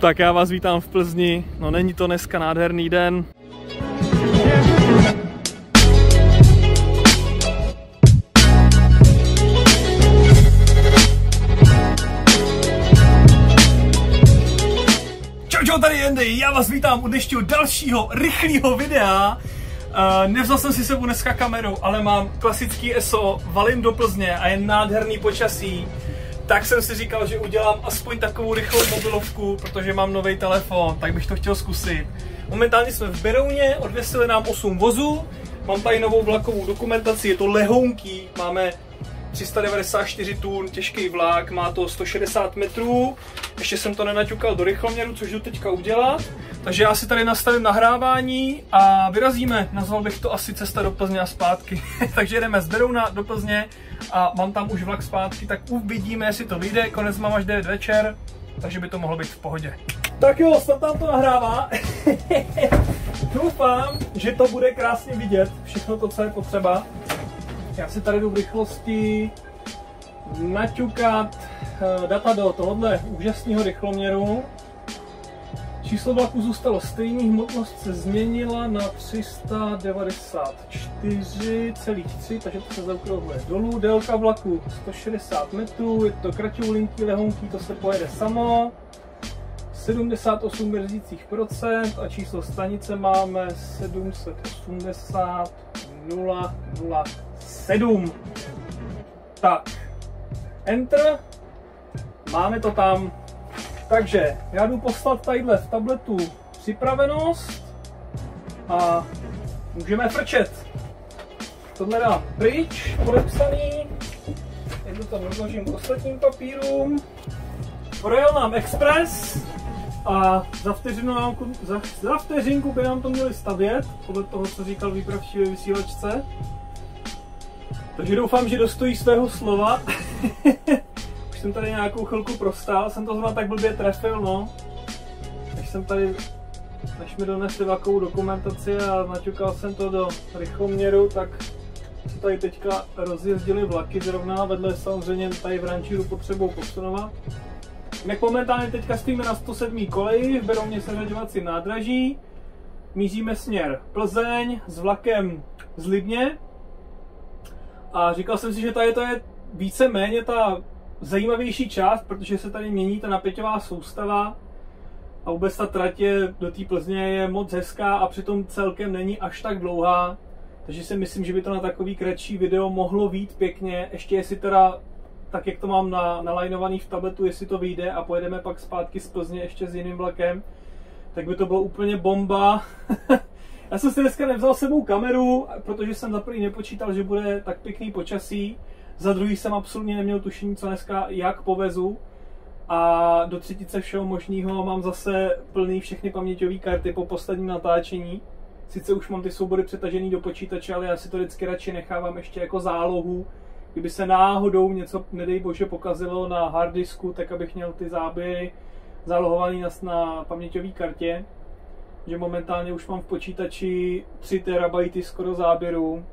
Tak já vás vítám v Plzni, no není to dneska nádherný den. Čau, tady Andy, já vás vítám u dnešního dalšího rychlého videa. Nevzal jsem si sebou dneska kameru, ale mám klasický ESO, valím do Plzně a je nádherný počasí. Tak jsem si říkal, že udělám aspoň takovou rychlou mobilovku, protože mám nový telefon, tak bych to chtěl zkusit. Momentálně jsme v Berouně, odvěsili nám 8 vozů, mám tady novou vlakovou dokumentaci, je to lehounký, máme 394 tun, těžký vlak, má to 160 metrů, ještě jsem to nenaťukal do rychloměru, což jdu teďka udělat. Takže já si tady nastavím nahrávání a vyrazíme, nazval bych to asi cesta do Plzně a zpátky. Takže jdeme z Berouna do Plzně a mám tam už vlak zpátky, tak uvidíme, jestli to vyjde, konec mám až 9 večer, takže by to mohlo být v pohodě. Tak jo, snad tam to nahrává. Doufám, že to bude krásně vidět, všechno to, co je potřeba. Já si tady jdu v rychlosti naťukat data do tohohle úžasného rychloměru. Číslo vlaku zůstalo stejný, hmotnost se změnila na 394,3, takže to se zaokrouhluje dolů. Délka vlaku 160 metrů, je to kraťoulinký, lehonký, to se pojede samo. 78 brzdících procent a číslo stanice máme 780 007. Tak, enter, máme to tam. Takže já jdu poslat tadyhle v tabletu připravenost a můžeme frčet. Tohle dám pryč, podepsaný. Jednu tam rozložím k ostatním papírům. Projel nám Express a za vteřinku by nám to měli stavět, podle toho, co říkal výpravčí ve vysílačce. Takže doufám, že dostojí svého slova. Už jsem tady nějakou chvilku prostál, jsem to zrovna tak blbě trefil, no. Než mi donesli vlakovou dokumentaci a naťukal jsem to do rychloměru, tak se tady teďka rozjezdily vlaky zrovna, vedle samozřejmě tady v Rančíru potřebou posunovat. My momentálně teďka stojíme na 107. koleji, v Berouně seřaďovací nádraží. Míříme směr Plzeň s vlakem z Libně. A říkal jsem si, že tady to je víceméně ta zajímavější část, protože se tady mění ta napěťová soustava a vůbec ta trať do té Plzně je moc hezká a přitom celkem není až tak dlouhá. Takže si myslím, že by to na takový kratší video mohlo být pěkně, ještě jestli teda tak jak to mám nalajnovaný v tabletu, jestli to vyjde a pojedeme pak zpátky z Plzně ještě s jiným vlakem, tak by to bylo úplně bomba. Já jsem si dneska nevzal s sebou kameru, protože jsem za první nepočítal, že bude tak pěkný počasí, za druhý jsem absolutně neměl tušení, co dneska jak povezu a do třetice všeho možného mám zase plný všechny paměťové karty po posledním natáčení. Sice už mám ty soubory přetažený do počítače, ale já si to vždycky radši nechávám ještě jako zálohu, kdyby se náhodou něco, nedej bože, pokazilo na harddisku, tak abych měl ty záběry zálohovaný na paměťové kartě. Že momentálně už mám v počítači 3 terabajty skoro záběru.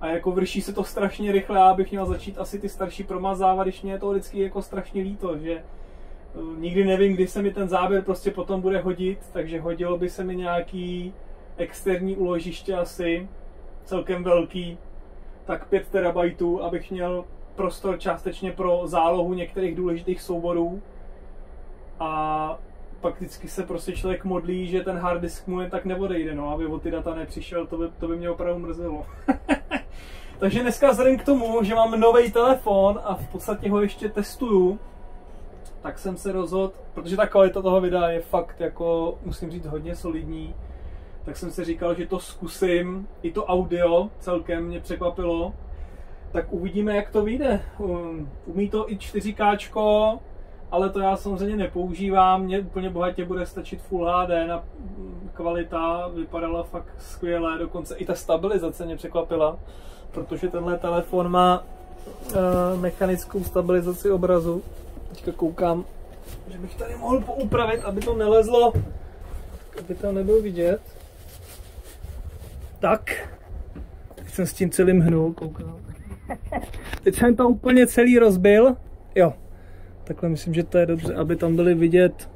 A jako vrší se to strašně rychle, já bych měl začít asi ty starší promazávat, když mě je to vždycky jako strašně líto, že nikdy nevím, kdy se mi ten záběr prostě potom bude hodit, takže hodilo by se mi nějaký externí úložiště asi, celkem velký, tak 5 terabajtů, abych měl prostor částečně pro zálohu některých důležitých souborů. A pak vždycky se prostě člověk modlí, že ten harddisk mu jen tak neodejde, no, aby o ty data nepřišel, to by mě opravdu mrzelo. Takže dneska vzhledem k tomu, že mám nový telefon a v podstatě ho ještě testuju, tak jsem se rozhodl, protože ta kvalita toho videa je fakt jako, musím říct, hodně solidní, tak jsem si říkal, že to zkusím, i to audio celkem mě překvapilo, tak uvidíme, jak to vyjde. Umí to i 4K, ale to já samozřejmě nepoužívám, mně úplně bohatě bude stačit Full HD, na kvalita vypadala fakt skvěle, dokonce i ta stabilizace mě překvapila, protože tenhle telefon má mechanickou stabilizaci obrazu. Teďka koukám, že bych tady mohl poupravit, aby to nelezlo, aby to nebylo vidět. Tak, teď jsem s tím celým hnul, koukám. Teď jsem to úplně celý rozbil, jo. Takhle myslím, že to je dobře, aby tam byly vidět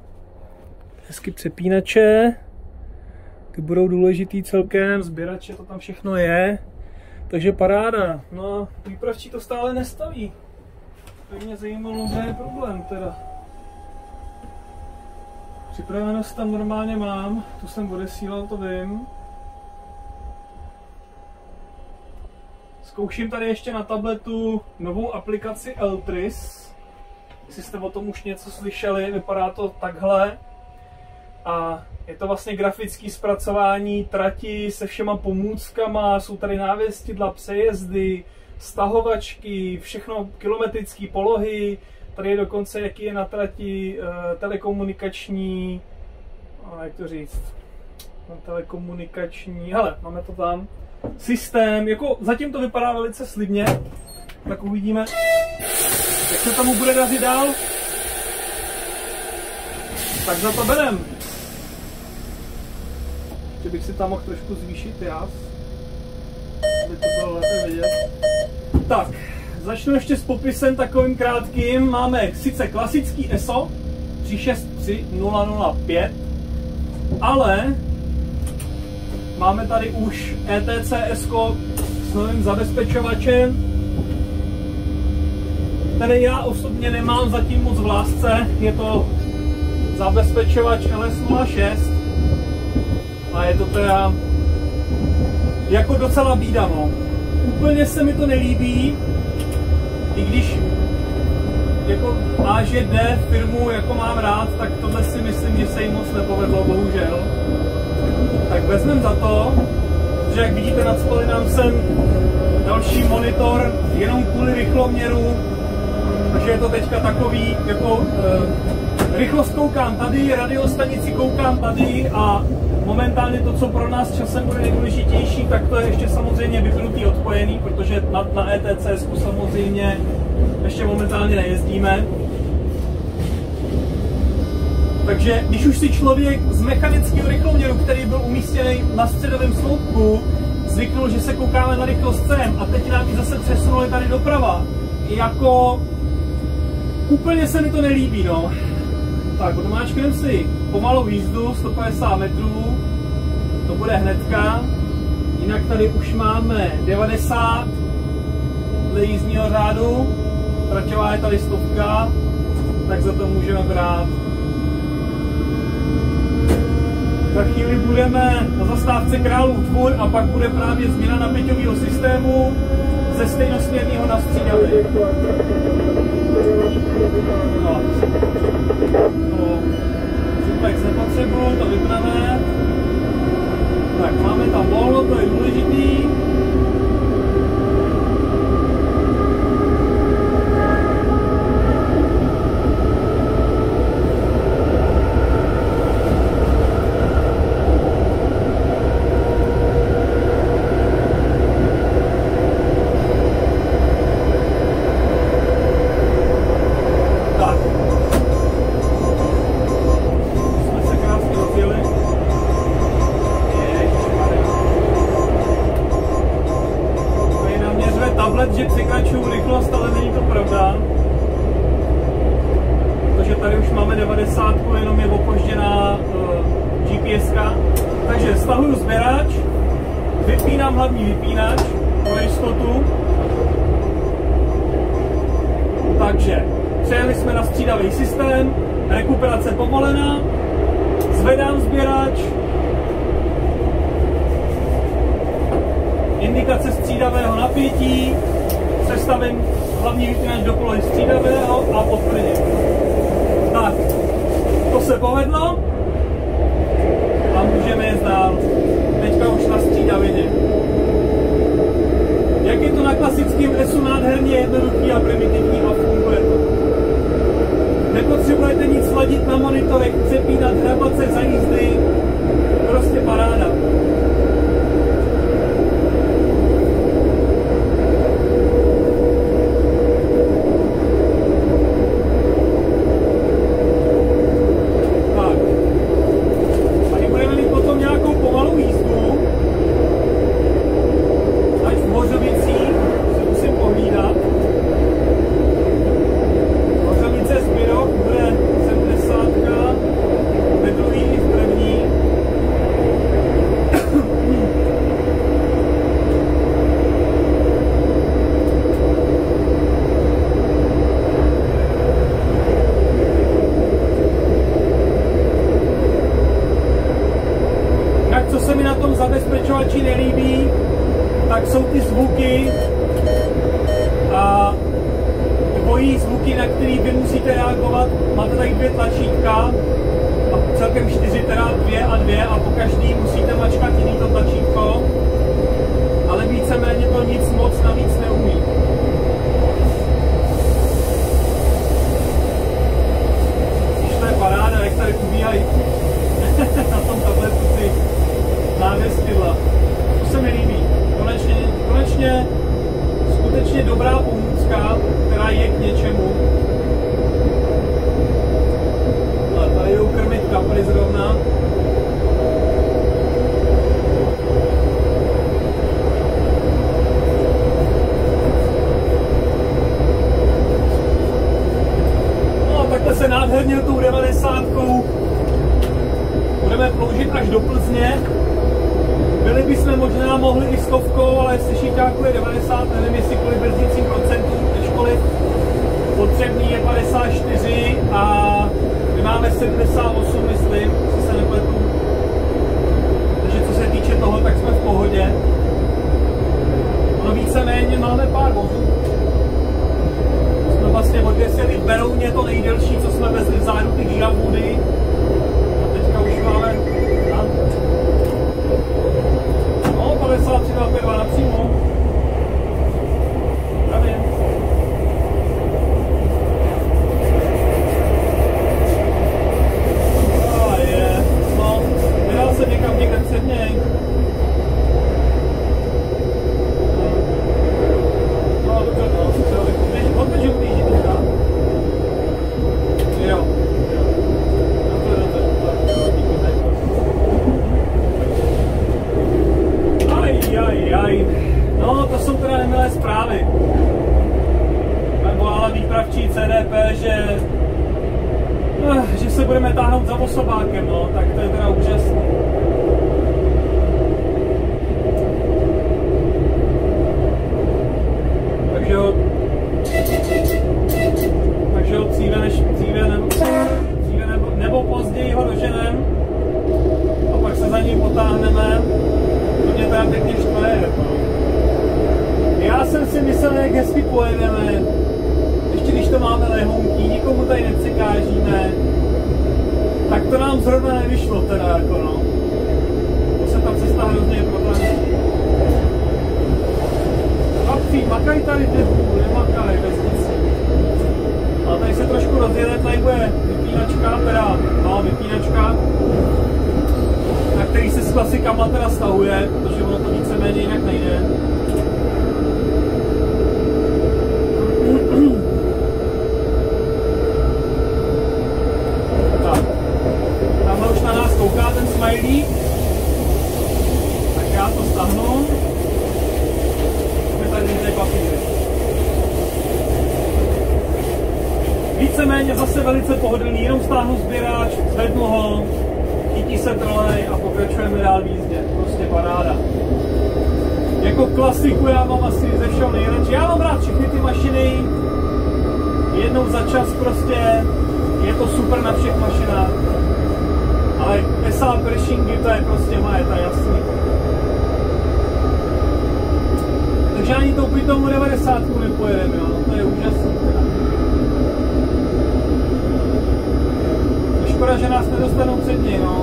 hezky přepínače, ty budou důležitý celkem, sběrače, to tam všechno je, takže paráda. No, výpravčí to stále nestaví, tak mě zajímalo, kde je problém teda. Připravenost tam normálně mám, tu jsem odesílal, to vím. Zkouším tady ještě na tabletu novou aplikaci Eltris. Jestli jste o tom už něco slyšeli, vypadá to takhle. A je to vlastně grafické zpracování trati se všema pomůckama, jsou tady návěstidla, přejezdy, stahovačky, všechno kilometrické polohy. Tady je dokonce, jaký je na trati telekomunikační, jak to říct, telekomunikační, hele, máme to tam, systém, jako zatím to vypadá velice slibně, tak uvidíme, jak se tomu bude dařit dál, tak za to berem. Ještě bych si tam mohl trošku zvýšit jas, aby to bylo lépe vidět. Tak. Začnu ještě s popisem takovým krátkým. Máme sice klasický ESO 363005, ale máme tady už ETCS s novým zabezpečovačem, který já osobně nemám zatím moc v lásce. Je to zabezpečovač LS06 a je to teda jako docela bída, no. Úplně se mi to nelíbí. I když jako AŽD firmu jako mám rád, tak tohle si myslím, že se jim moc nepovedlo, bohužel. Tak vezmeme za to, že jak vidíte, nadspali nám sem další monitor jenom kvůli rychloměru, takže je to teďka takový, jako rychlost koukám tady, radiostanici koukám tady a momentálně to, co pro nás časem bude nejdůležitější, tak to je ještě samozřejmě vypnutý, odpojený, protože na ETCS samozřejmě ještě momentálně nejezdíme. Takže když už si člověk z mechanického rychloměru, který byl umístěný na středovém sloupku, zvyknul, že se koukáme na rychlost sem a teď nám ji zase přesunuli tady doprava, jako úplně se mi to nelíbí, no. Tak, odmáčkneme si pomalou jízdu, 150 metrů, to bude hnedka. Jinak tady už máme 90 dle jízdního řádu, traťová je tady 100, tak za to můžeme brát. Za chvíli budeme na zastávce Králův Dvůr a pak bude právě změna napěťového systému ze stejnosměrného na střídavý. No. Suplex nepotřebuji, to vypneme. Tak máme tam volno, to je důležitý. Bude 70 na druhý jsou ty zvuky a dvojí zvuky, na který vy musíte reagovat. Máte tady dvě tlačítka, a celkem čtyři, teda dvě a po každý musíte mačkat jiný to tlačítko, ale víceméně to nic moc navíc neumí. Když to je paráda, jak tady ubíhají na tom tabletu ty návěstidla. To se mi líbí. Konečně skutečně dobrá pomůcka, která je k něčemu. A tady jdou krmit kapry zrovna. No a takhle se nádherně tou 90-kou budeme ploužit až do Plzně. Byli bychom možná mohli i stovkou, ale jestli šíťáku je 90, nevím jestli kvůli brzdícím procentům, nežkoliv potřebný je 54 a my máme 78, myslím, jestli se nepletu. Takže co se týče toho, tak jsme v pohodě. No víceméně máme pár vozů. Jsme vlastně odvěsili v Berouně to nejdelší, co jsme vezli vzadu, ty gigavody. A teďka už máme... No, 53,2 napřímo. Tady. A je, no, vydal se někam někde před něj. No, dobře, no, přijel. Odběžím blíží teďka. Jo. No, to jsou teda nemilé zprávy. Tam volala výpravčí CDP, že se budeme táhnout za osobákem, no, tak to je teda úžasné. Takže ho dříve nebo později ho doženem a pak se za ním potáhneme. Mě to tam pěkně štve. Já jsem si myslel, jak hezky pojedeme. Ještě když to máme lehonký, nikomu tady nepřekážíme. Tak to nám zrovna nevyšlo teda, jako no. To se tam cesta hrozně potraží. Chlapci, makaj tady debu, nemakaj vesnici. Ale tady se trošku rozjede, tady bude vypínačka, teda malá vypínačka, na který se s klasikama teda stahuje, protože ono to víceméně jinak nejde. Tak, tamhle už na nás kouká ten smajlík, tak já to stahnu. Jsme tady někde papíry. Víceméně zase velice pohodlný, jenom stáhnu sběrač, zvednu ho, chytí se trolej a pokračujeme dál v jízdě. Prostě paráda. Jako klasiku já mám asi ze všeho nejradši. Já mám rád všechny ty mašiny. Jednou za čas prostě je to super na všech mašinách. Ale SAO crashingy, to je prostě moje, to je jasný. Takže ani tou pitomou 90 nepojedeme, jo. To je úžasný. Škoda, že nás nedostanou před něj, no.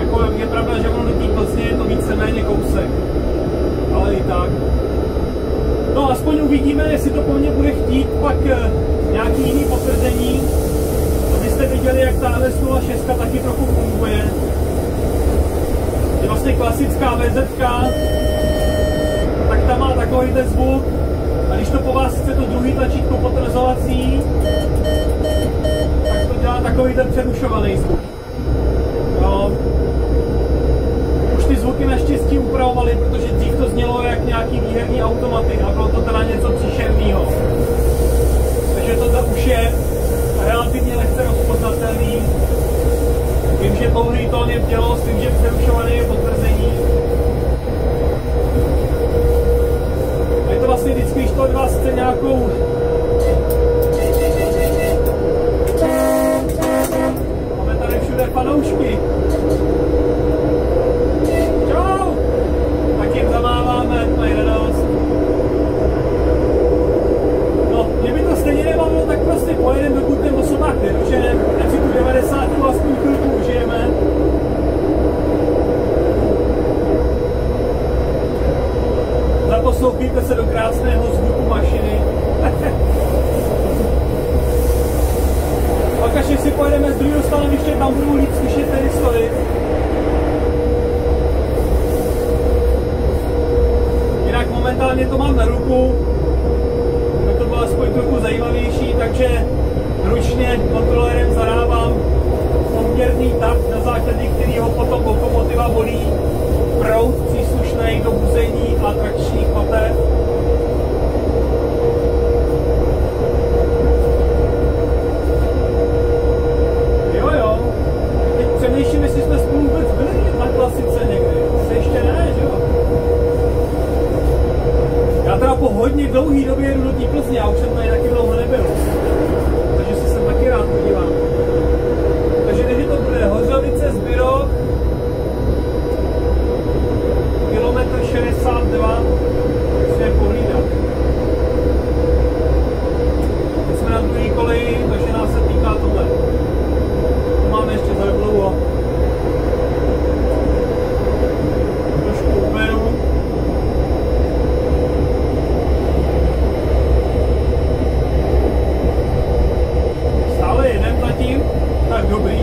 Jako je pravda, že ono do té Plzně je to víceméně kousek. Ale i tak. No, aspoň uvidíme, jestli to po mně bude chtít pak nějaký jiný potvrzení. Abyste viděli, jak ta LS06 taky trochu funguje. Je vlastně klasická VZ, tak ta má takový ten zvuk. A když to po vás chce to druhý tlačítko potvrzovací, tak to dělá takový ten přerušovaný zvuk. No. Už ty zvuky naštěstí upravovali, protože dřív to znělo jak nějaký výherní automaty a bylo to teda něco příšerného. Takže to už je relativně lehce rozpoznatelný. Vím, že dlouhý tón je vdělost, vím, že přerušovaný je potvrzení. Je to vlastně vždycky, když to od vás chce nějakou... Máme tady všude panoušky. takže si pojedeme z druhého stanoviště, tam budou líp slyšet ten historik. Jinak momentálně to mám na ruku, aby to bylo aspoň trochu zajímavější, takže ručně kontrolérem zadávám poměrný takt, na základě kterého potom lokomotiva volí proud příslušný do buzení a trakčních patev. Přemýšlím, jestli jsme spolu vůbec byli na klasice někdy. Se ještě ne, že jo? Já teda po hodně dlouhý době jedu do Plzně, já už jsem tady taky dlouho nebyl. Takže si sem taky rád podívám. Takže teď to bude Hořovice, Zbyrov, kilometr 62, se je pohlídat. Teď jsme na druhé koleji, takže nás se týká tohle. Máme ještě tak dlouho. Trošku uberu. Stále jedem zatím. Tak dobrý.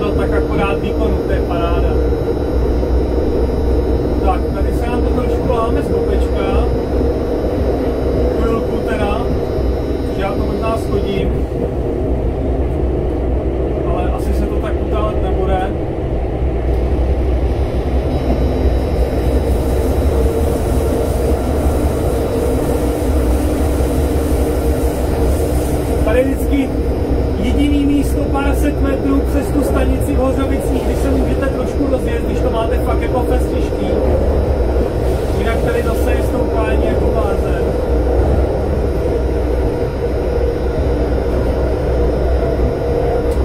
Tak akorát výkonu, to je paráda. hezký. Jinak tady zase je stoupání jako blázen.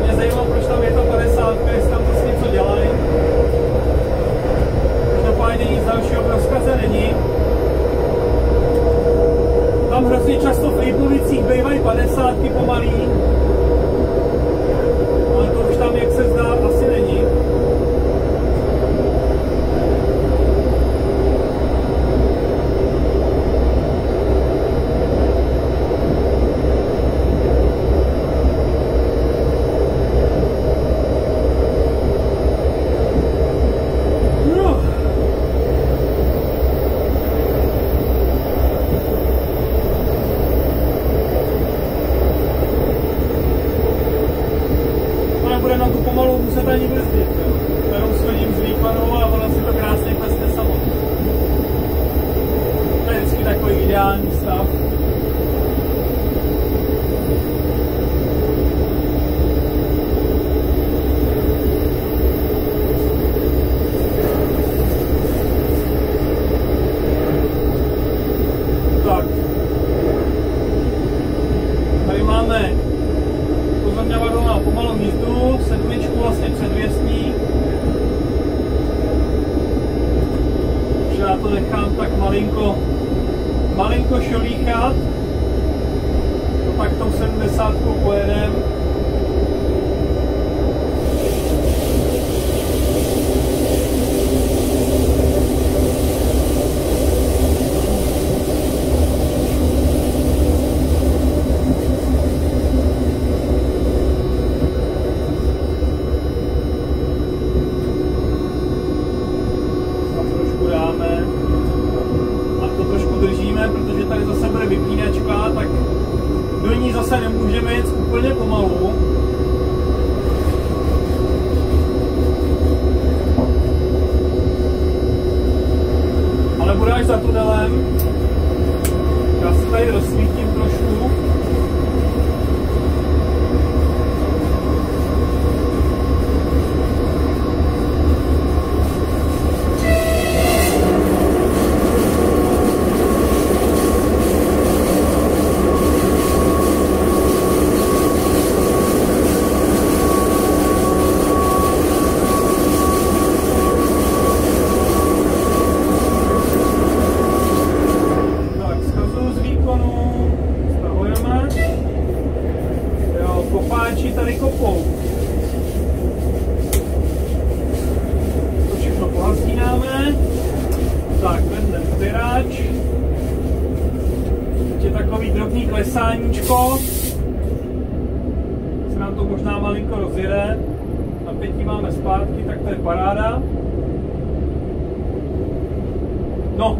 Mě zajímalo, proč tam je ta 50, jestli tam prostě něco dělají. Každopádně nic dalšího v rozkaze není. Tam hrozně často v Libnovicích bývají 50 pomalý. Ale to už tam, jak se zdá, asi není.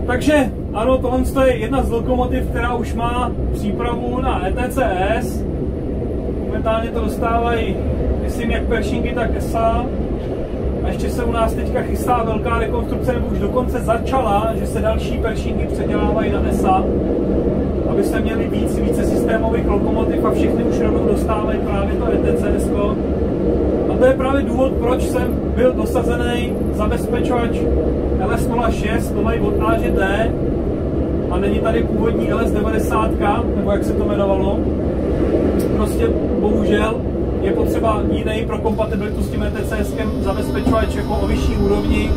Takže ano, tohle je jedna z lokomotiv, která už má přípravu na ETCS. Momentálně to dostávají, myslím, jak Pershingy, tak ESA. A ještě se u nás teďka chystá velká rekonstrukce, nebo už dokonce začala, že se další Pershingy předělávají na ESA, aby se měli více systémových lokomotiv a všechny už rovnou dostávají právě to ETCS. A to je právě důvod, proč jsem byl dosazený zabezpečovač LS06, nový od AŽD, a není tady původní LS90, nebo jak se to jmenovalo. Prostě bohužel je potřeba jiný pro kompatibilitu s tím ETCS-kem zabezpečovač jako o vyšší úrovni,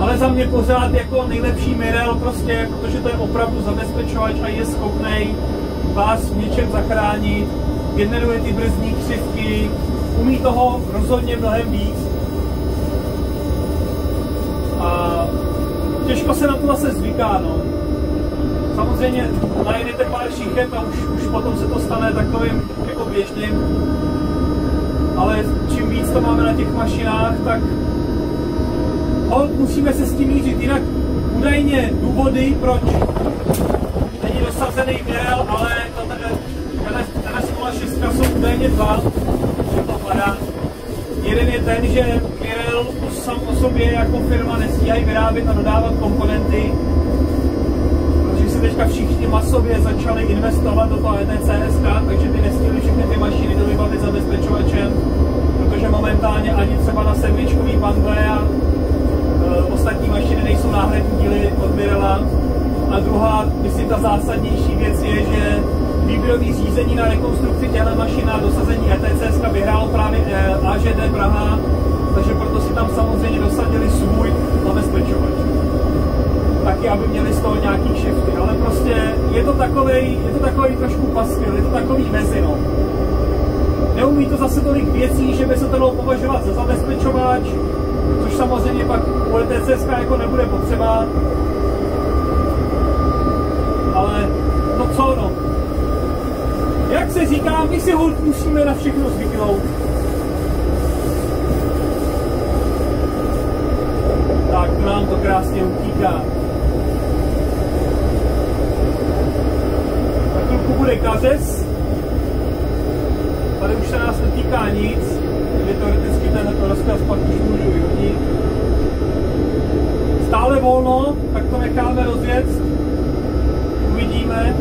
ale za mě pořád jako nejlepší Mírel, prostě, protože to je opravdu zabezpečovač a je schopný vás v něčem zachránit, generuje ty brzdní křivky, umí toho rozhodně mnohem víc. A těžko se na to zase zvyká, no. Samozřejmě najdete pár šichet a už potom se to stane takovým jako běžným. Ale čím víc to máme na těch mašinách, tak musíme se s tím mířit. Jinak údajně důvody, proč není dosazený Mírel, ale LS06 jsou údajně dva. Jeden je ten, že Mírel sám o sobě jako firma nestíhají vyrábět a dodávat komponenty, protože se teďka všichni masově začali investovat do toho ETCS, takže ty nestihli všechny ty mašiny dovybavit zabezpečovačem, protože momentálně ani třeba na sedmičkový bandle a ostatní mašiny nejsou náhradní díly od Mírela. A druhá, myslím, ta zásadnější věc je, že výběrový řízení na rekonstrukci těchto mašin a dosazení ETCS vyhrálo právě AŽD Praha, takže proto si tam samozřejmě dosadili svůj zabezpečovač. Taky, aby měli z toho nějaký shifty, ale prostě je to takový trošku paskvil, je to takový mezino. Neumí to zase tolik věcí, že by se to dalo považovat za zabezpečovač, což samozřejmě pak u ETCS jako nebude potřeba. Ale no co no. Jak se říká, my si hod musíme na všechno zvyknout. Tak nám to krásně utíká. Tak trochu bude kařez. Tady už se nás netýká nic. Je teoreticky tenhle rozkaz pak už můžu vyhodit. Stále volno, tak to necháme rozjet. Uvidíme.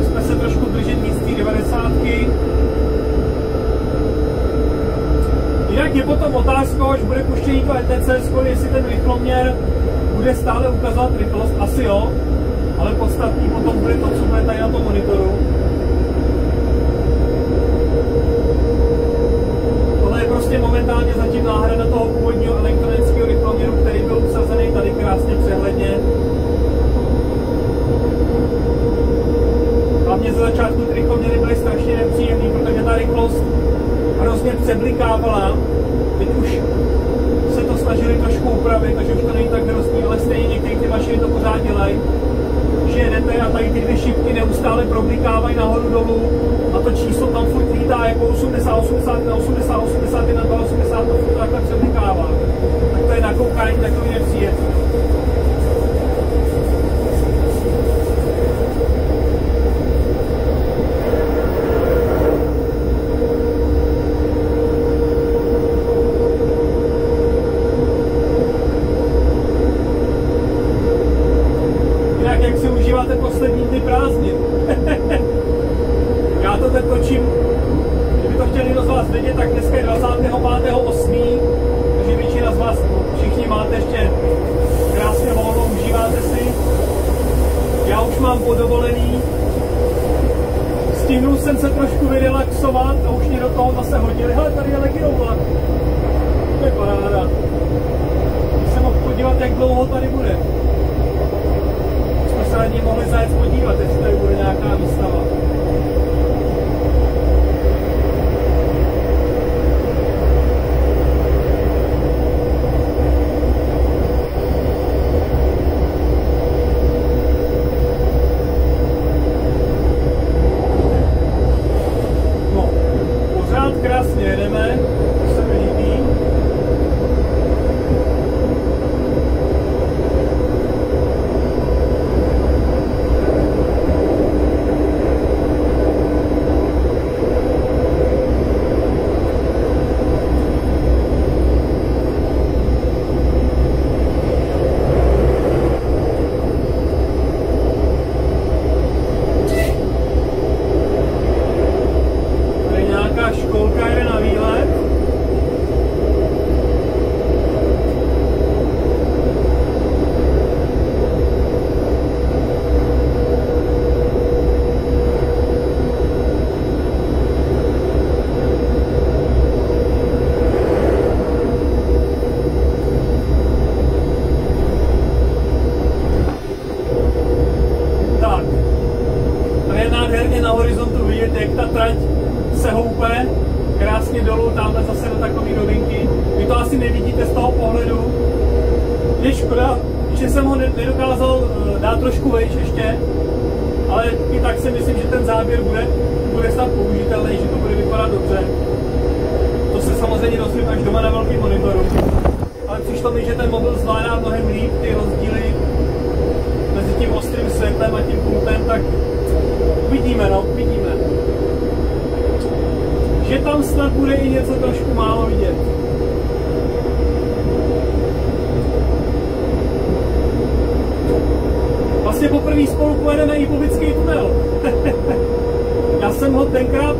Musíme se trošku držet víc té 90-ky. Jinak je potom otázka, až bude puštění to ETCS, jestli ten rychloměr bude stále ukazovat rychlost. Asi jo, ale podstatný potom bude to, co bude tady na tom monitoru. Tohle je prostě momentálně zatím náhrada toho původního elektronického rychloměru, který byl obsazený tady krásně přehledně. Hlavně ze začátku ty rychloměry byly strašně nepříjemný, protože ta rychlost hrozně přeblikávala. Teď už se to snažili trošku upravit, takže už to není tak hrozný, ale stejně některé ty mašiny to pořád dělají. Že jedete a tady ty dvě šipky neustále problikávají nahoru dolů a to číslo tam furt lítá jako 80, 81, 80, 81, 80, to furt takhle přeblikává. Tak to je nakoukání takový nepříjemný.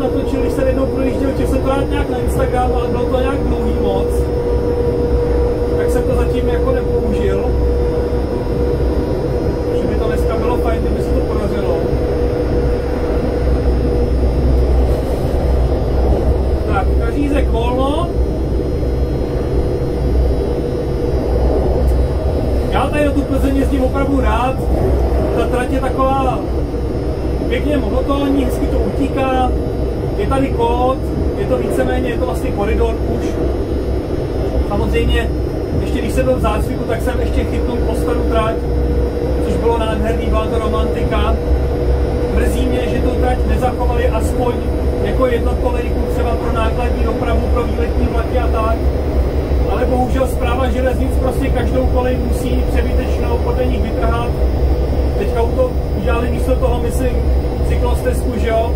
Natočil, když jsem jednou projížděl, že jsem to nějak na Instagram, ale bylo to nějak dlouhý moc. tak jsem to zatím jako nepoužil. Že by to dneska bylo fajn, kdyby se to podařilo. Tak, kařízek volno. Já tady do tu Plzeň jezdím opravdu rád. Ta trať je taková pěkně monotónní, hezky to utíká. Je tady kód, je to víceméně, je to vlastně koridor už. Samozřejmě, ještě když jsem byl v zácviku, tak jsem ještě chytnul postaru trať, což bylo nádherný, byla to romantika. Mrzí mě, že tu trať nezachovali aspoň jako jednotkolejku třeba pro nákladní dopravu, pro výletní vlaky a tak. Ale bohužel správa železnic prostě každou kolej musí přebytečnou podle nich vytrhat. Teďka to udělali místo toho, myslím, cyklostezku, že jo?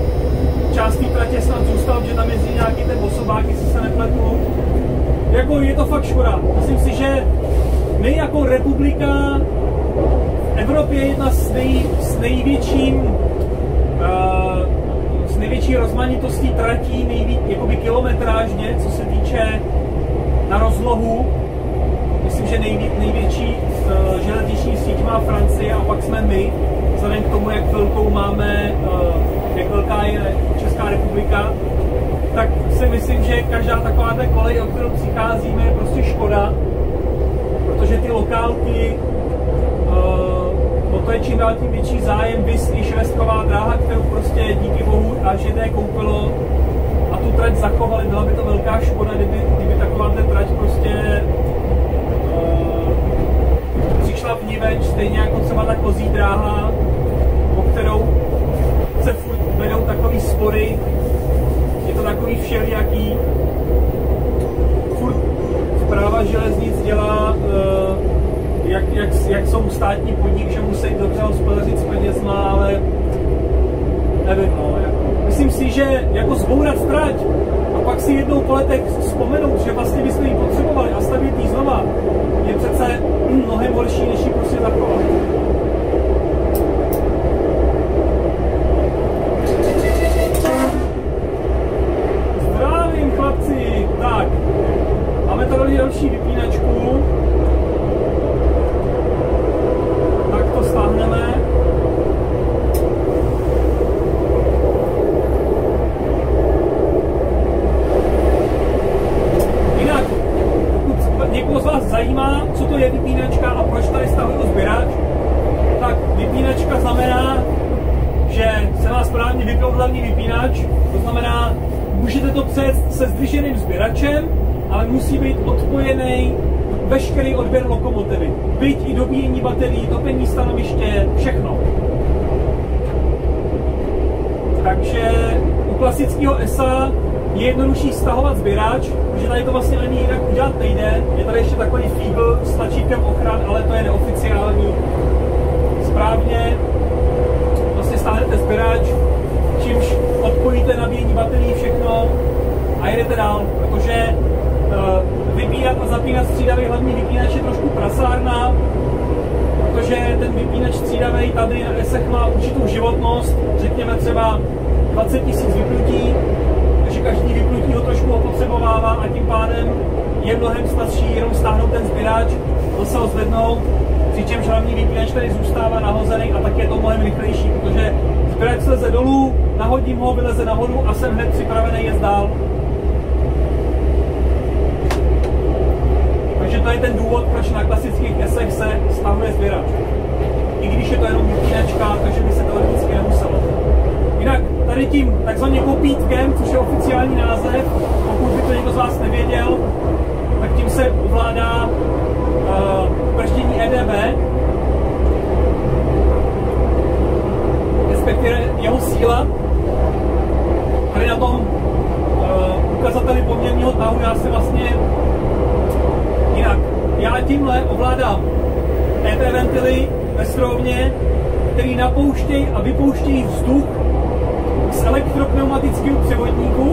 Část té tratě snad zůstal, že tam jezdí nějaký ten osobák, jestli se nepletu. Jako je to fakt škoda. Myslím si, že my jako republika v Evropě je jedna s největší rozmanitostí tratí, jakoby kilometrážně, co se týče na rozlohu. Myslím, že největší železniční síť má Francie a pak jsme my, vzhledem k tomu, jak velká je Česká republika, tak si myslím, že každá taková kolej, o kterou přicházíme, je prostě škoda, protože ty lokálky, o to je čím dál tím větší zájem, bys i švestková dráha, kterou prostě díky bohu AŽD koupilo a tu trať zachovali. Byla by to velká škoda, kdyby taková trať prostě přišla vníveč, stejně jako třeba ta kozí dráha, o kterou se furt vedou takový spory. Je to takový všelijaký. Furt správa železnic dělá, jak jsou státní podnik, že musí dobře hospodařit s penězma, ale nevím, no, jako. Myslím si, že jako zbourat trať a pak si jednou po letech vzpomenout, že vlastně bychom ji potřebovali a stavět ji znova, je přece mnohem horší, než ji prostě zachovat. Zdravím, chlapci! Tak, máme tady další vypínačku. Tak to stáhneme. Jinak, pokud někoho z vás zajímá, co to je vypínačka a proč tady stavuju sběrač, tak vypínačka znamená, že se má správně vypnul hlavní vypínač, to znamená, můžete to přejet se zdviženým sběračem, ale musí být odpojený veškerý odběr lokomotivy. Byť i dobíjení baterií, topení stanoviště, všechno. Takže u klasického ESA je jednodušší stahovat sběrač, protože tady to vlastně ani jinak udělat nejde. Je tady ještě takový fígl s tlačítkem ochran, ale to je neoficiální. Správně vlastně stáhnete sběrač, čímž odpojíte nabíjení baterií, všechno a jedete dál, protože vybírat a zapínat střídavý hlavní vypínač je trošku prasárna, protože ten vypínač střídavý tady na ESech má určitou životnost, řekněme třeba 20 000 vypnutí, takže každý vypnutí ho trošku opotřebovává a tím pádem je mnohem snazší jenom stáhnout ten sběrač, zase ho zvednout, přičemž hlavní vypínač tady zůstává nahozený a tak je to mnohem rychlejší, protože sběrač sleze dolů, nahodím ho, vyleze nahoru a jsem hned připravený jet dál. Takže to je ten důvod, proč na klasických ESech se stahuje sběrač. I když je to jenom vypínačka, takže by se teoreticky nemuselo. Jinak tady tím takzvaně kopítkem, což je oficiální název, pokud by to někdo z vás nevěděl, tak tím se ovládá brzdění EDB, respektive jeho síla. Tady na tom ukazateli poměrného tahu já se vlastně jinak. Já tímhle ovládám ET ventily ve strovně, který napouštějí a vypouštějí vzduch z elektropneumatického převodníku,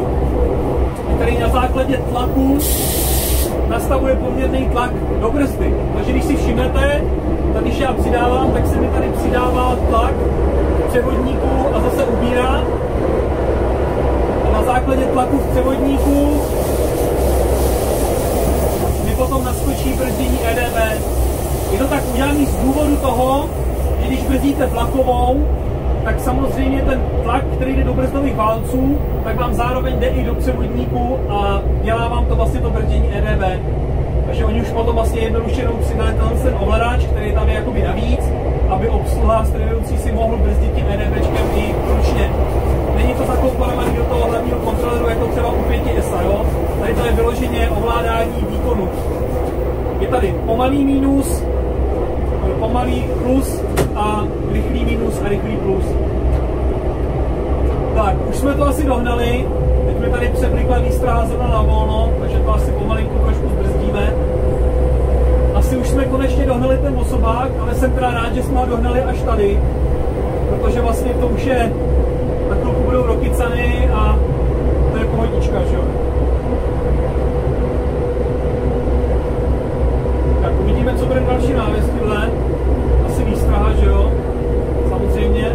který na základě tlaku nastavuje poměrný tlak do brzdy. Takže když si všimnete, tak když já přidávám, tak se mi tady přidává tlak převodníku a zase ubírá. A na základě tlaku v převodníku mi potom naskočí brzdění EDB. Je to tak udělané z důvodu toho, že když brzdíte vlakovou, tak samozřejmě ten tlak, který jde do brzdových válců, tak vám zároveň jde i do převodníku a dělá vám to vlastně to brzdění EDB. Takže oni už potom vlastně jednoduše jenom přidali ten ovladač, který tam je jakoby navíc, aby obsluha strojvedoucí si mohl brzdit tím EDBčkem i ručně. Není to zakomponované do toho hlavního kontroleru, jako třeba u 5 SAO. Tady to je vyloženě ovládání výkonu. Je tady pomalý minus, pomalý plus a rychlý minus a rychlý plus. Tak, už jsme to asi dohnali. Teď mi tady přeplikladý stráze na volno, takže to asi pomalinku trošku zbrzdíme. Asi už jsme konečně dohnali ten osobák, ale jsem teda rád, že jsme ho dohnali až tady, protože vlastně to už je, na chvilku budou Rokycany a to je pohodička, že jo. Tak uvidíme, co bude další návěst, tyhle. Asi výstraha, že jo, samozřejmě.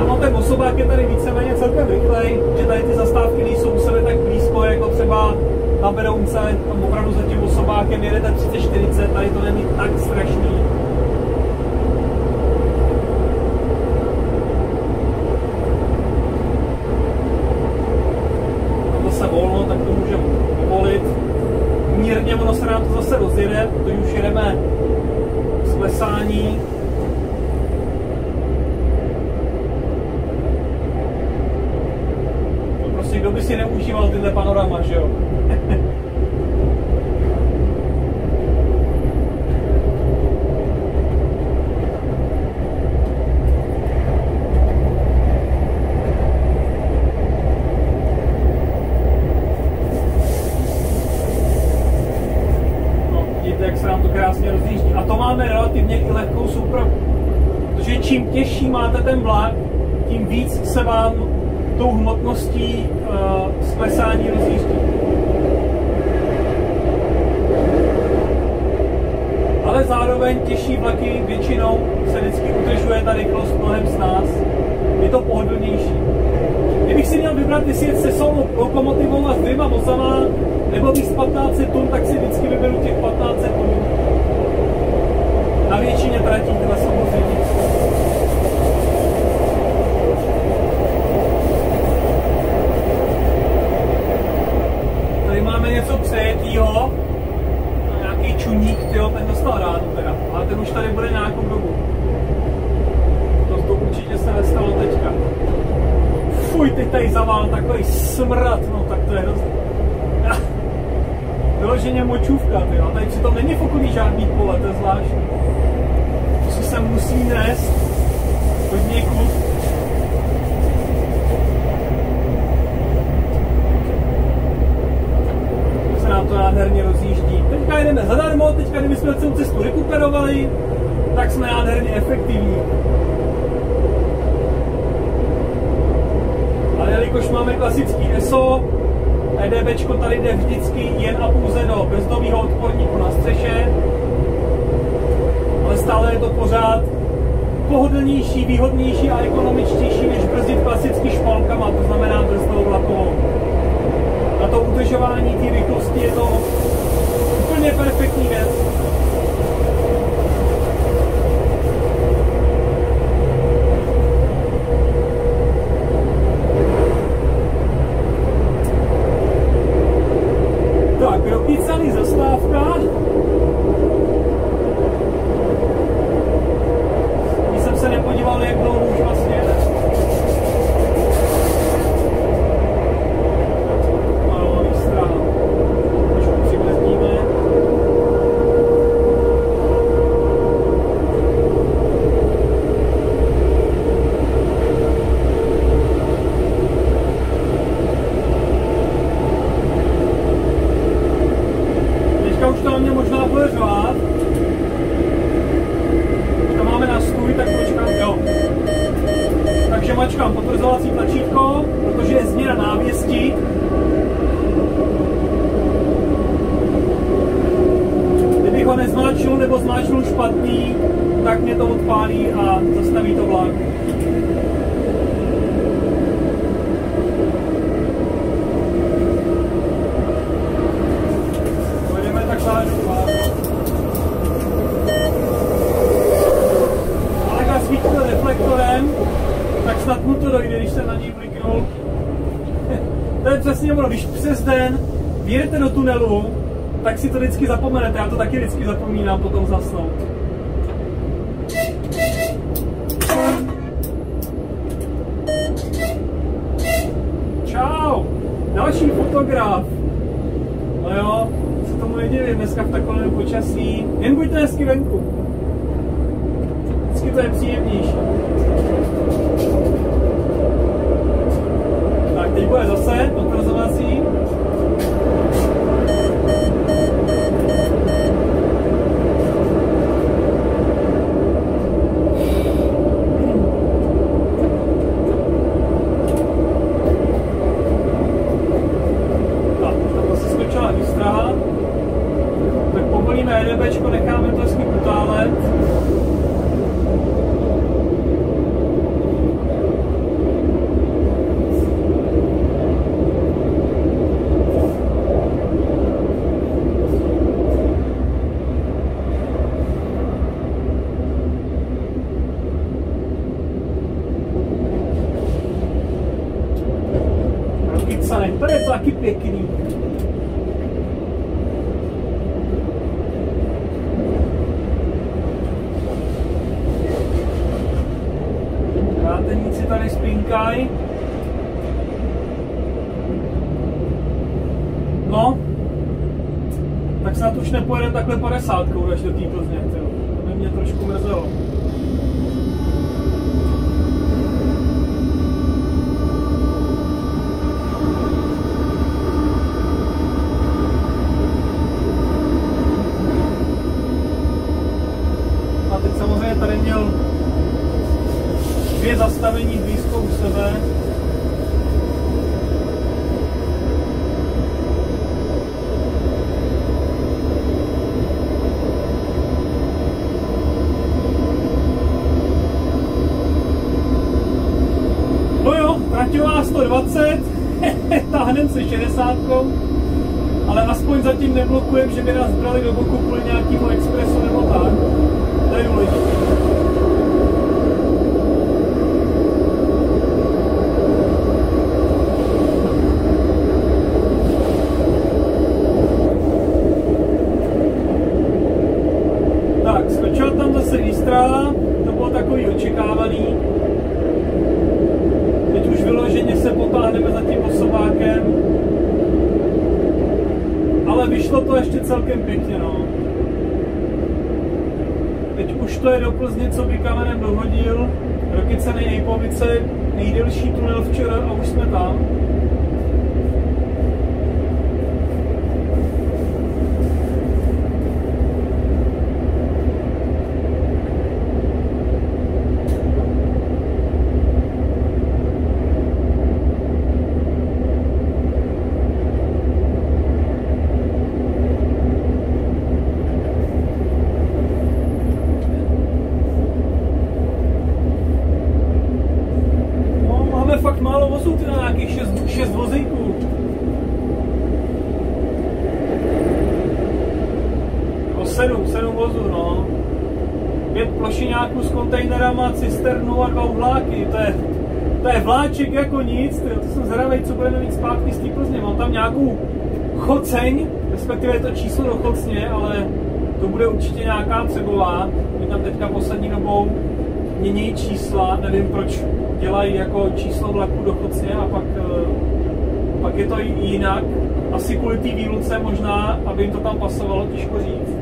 Ano, ten osobák je tady víceméně celkem rychlej, že tady ty zastávky nejsou u sebe tak blízko, jako třeba na Berounce, tam opravdu za tím osobákem jedete 30-40, tady to není tak strašný. Tam zase volno, tak to můžeme povolit. Mírně ono se nám to zase rozjede, protože už jedeme z klesání. No prostě kdo by si neužíval tyhle panorama, že jo? No, vidíte, jak se nám to krásně rozjíždí. A to máme relativně i lehkou soupravu. Protože čím těžší máte ten vlak, tím víc se vám tou hmotností sklesání rozjíždí. Ale zároveň těžší vlaky většinou se vždycky udržuje ta rychlost mnohem z nás. Je to pohodlnější. Kdybych si měl vybrat, jestli jet se solou lokomotivou a s dvěma vozama, nebo víc 15 tun, tak si vždycky vyberu těch 15 tun. Na většině tratí tyhle samozřejmě. Tady máme něco přejetýho. Nějaký čuník, tyjo, ten dostal rád teda, ale ten už tady bude nějakou dobu. To určitě se nestalo teďka. Fuj, teď tady zavál takový smrad, no tak to je hrozný. Vyloženě močůvka, tyjo, a tady přitom není fokový žádný pole, to je zvláštní. Co se musí nést od někud. Nám to nádherně rozjíždí. Teďka jedeme zadarmo, teďka kdybychom celou cestu rekuperovali, tak jsme nádherně efektivní. Ale jelikož máme klasický ESO, EDBčko tady jde vždycky jen a pouze do brzdového odporníku na střeše, ale stále je to pořád pohodlnější, výhodnější a ekonomičtější, než brzdit klasicky špalkama, to znamená brzdou vlakovou. Na to udržování té rychlosti je to úplně perfektní věc. Tak, Rokycany zastávka. Když jsem se nepodíval, jak dlouho už vlastně jde. Ale když svítil reflektorem, tak snad mu to dojde, když se na něj bliknul. To je přesně ono, když přes den vyjedete do tunelu, tak si to vždycky zapomenete, já to taky vždycky zapomínám potom zasnout. Čau! Další fotograf. No jo, se tomu nedivím dneska v takovém počasí. Jen buďte hezky venku. Vždycky to je příjemnější. Tak teď bude zase potvrzovací. Takhle 50kou až do té Plzně, to by mě trošku mrzelo. A teď samozřejmě tady měl dvě zastavení blízko u sebe. Traťová 120, táhnem se 60, ale aspoň zatím neblokujem, že by nás brali do boku kvůli nějakýmu expresu nebo tak. To je důležité. Tak, skočila tam zase výstrela, to bylo takový očekávaný. Vyloženě se potáhneme za tím osobákem, ale vyšlo to ještě celkem pěkně, no. Teď už to je do Plzně, co by kamenem dohodil. Rokycany, Jejpovice, nejdelší tunel včera a už jsme tam. Má cisternu a dva uhláky, to je vláček jako nic, to jsem zhravej, co budeme mít zpátky z té Plzně. Mám tam nějakou Choceň, respektive je to číslo do Chocně, ale to bude určitě nějaká Třebová, my tam teďka poslední dobou mění čísla, nevím proč dělají jako číslo vlaku do Chocně a pak je to jinak, asi kvůli té výluce možná, aby jim to tam pasovalo, těžko říct.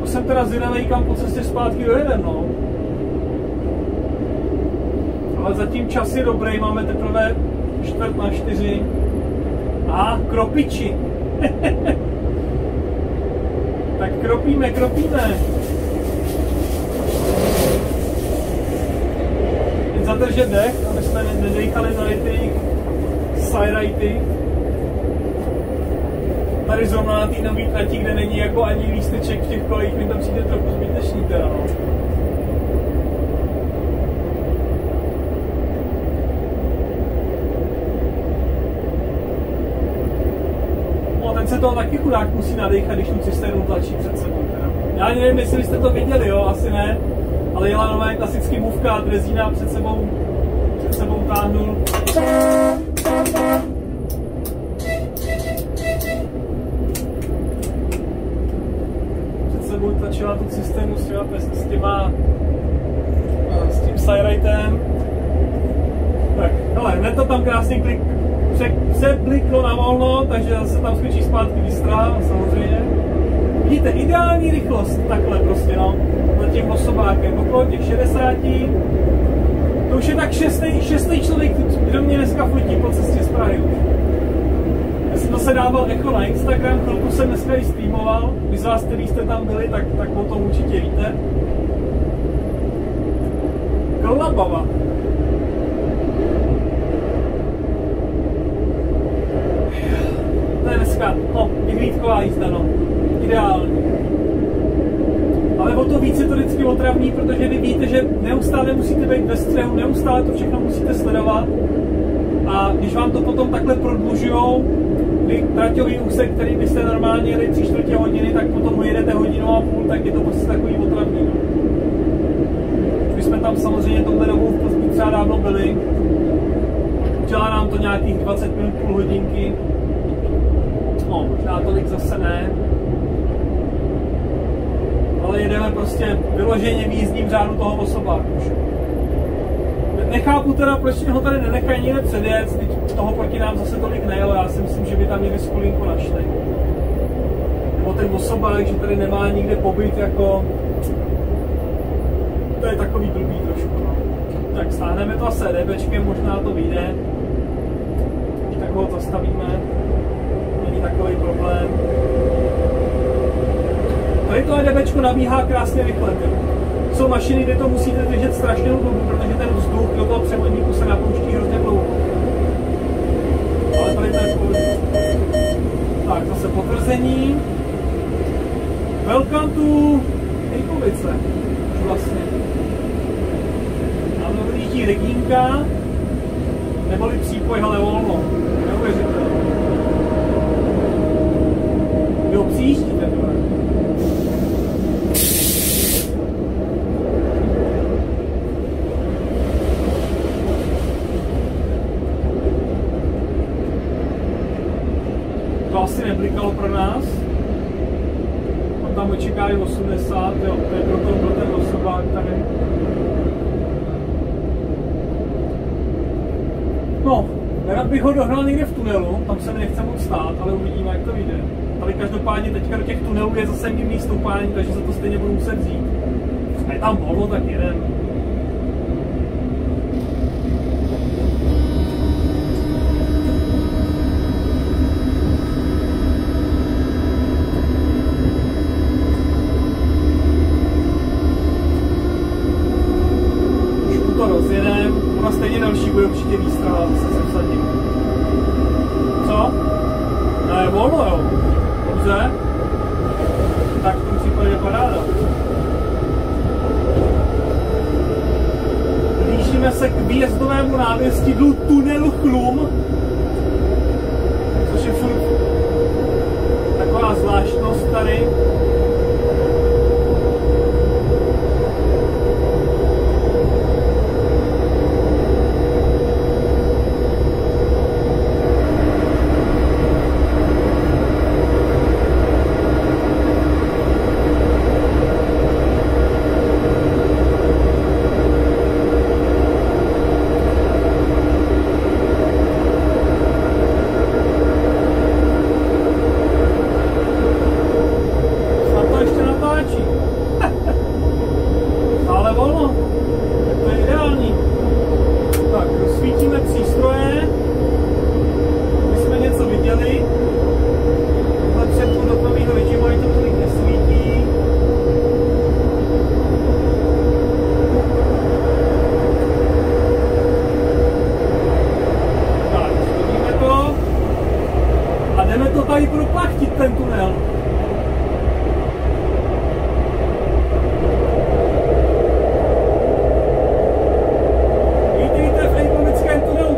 To jsem teda zhravej, kam po cestě zpátky dojedem, no. Ale zatím čas je dobrý, máme teprve 3:45. A kropiči. Tak kropíme, kropíme. Jen zadržet dech, aby jsme nedejchali na ty sajrajty. Tady zrovna na té nový trati, kde není jako ani lísteček v těch kolejích, mi tam přijde trochu zbytečný teda, no. se toho taky chudák musí nadechat, když tu cisternu tlačí před sebou. Já ani nevím, jestli jste to viděli, jo, asi ne, ale jela nová klasicky můvka, drezína před sebou táhnul. Před sebou tlačila tu cisternu s tím side-rightem. Tak, hele, hned to tam krásně klik přebliklo na volno, takže se tam skočí zpátky výstra, samozřejmě. Vidíte, ideální rychlost takhle prostě, no, nad tím osobákem, okolo těch 60. To už je tak šestý člověk, kdo mě dneska fotí po cestě z Prahy. Já jsem zase dával echo na Instagram, chvilku jsem dneska i streamoval. Vy z vás, který jste tam byli, tak o tom určitě víte. Klabava. To je dneska, no, vyhlídková jízda, no. Ideální. Ale o to víc je to vždycky otravný, protože vy víte, že neustále musíte být ve střehu, neustále to všechno musíte sledovat. A když vám to potom takhle prodlužujou, vy traťový úsek, který byste normálně jeli 3/4 hodiny, tak potom ho jedete hodinu a půl, tak je to prostě takový otravný. My jsme tam samozřejmě touhle dobou v Plzni třeba dávno byli. Udělá nám to nějakých 20 minut, půl hodinky. No, možná tolik zase ne. Ale jedeme prostě vyloženě v jízdním řádu toho osobáku. Nechápu teda, proč ho tady nenechají někde předjet, teď toho proti nám zase tolik nejelo, já si myslím, že by tam někde skulinku našli. Nebo ten osobák, že tady nemá nikde pobyt, jako... To je takový blbý trošku, no. Tak stáhneme to s EDBčkem, možná to vyjde. Tak ho zastavíme. Není takový problém. Tady to EDBčko nabíhá krásně rychle. Jsou mašiny, kde to musíte držet strašně dlouho, protože ten vzduch do toho převodníku se napouští hrozně dlouho. Ale tady to je pohodlné. Tak, zase potvrzení. Welcome to Hejkovice. Už vlastně. Nám dovolí Regínka, neboli přípoj, ale volno. Neuvěřitelné. Jo, příští tenhle. Asi neblikalo pro nás. On tam očekávají 80, jo, to je pro ten osobák tady. No, nerad bych ho dohnal někde v tunelu, tam se mi nechce moc stát, ale uvidíme, jak to vyjde. Ale každopádně teďka do těch tunelů je zase mírný stoupání, takže se to stejně budu muset vzít. A je tam volno, tak jeden.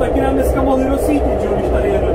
Taky nám dneska mohli rozsvítit, že když tady jedeme.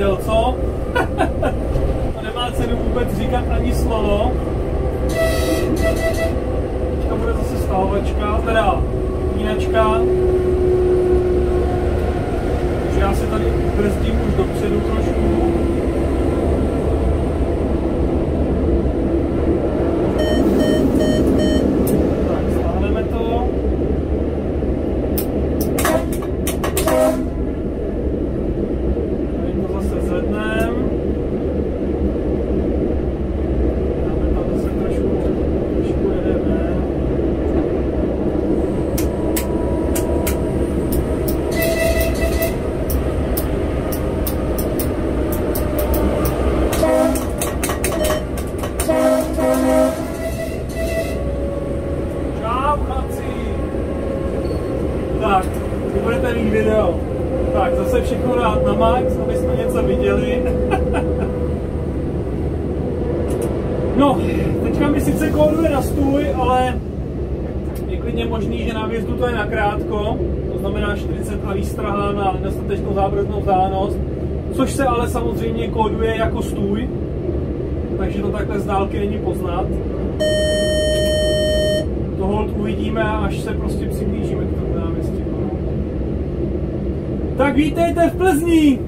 prdel, co? To nemá cenu vůbec říkat ani slovo. Teďka bude zase stávačka, teda mínačka. Já se tady brzdím už dopředu trošku. Což se ale samozřejmě kóduje jako stůj, takže to takhle z dálky není poznat. To holt uvidíme, až se prostě přiblížíme k tomu náměstí. Tak vítejte v Plzni!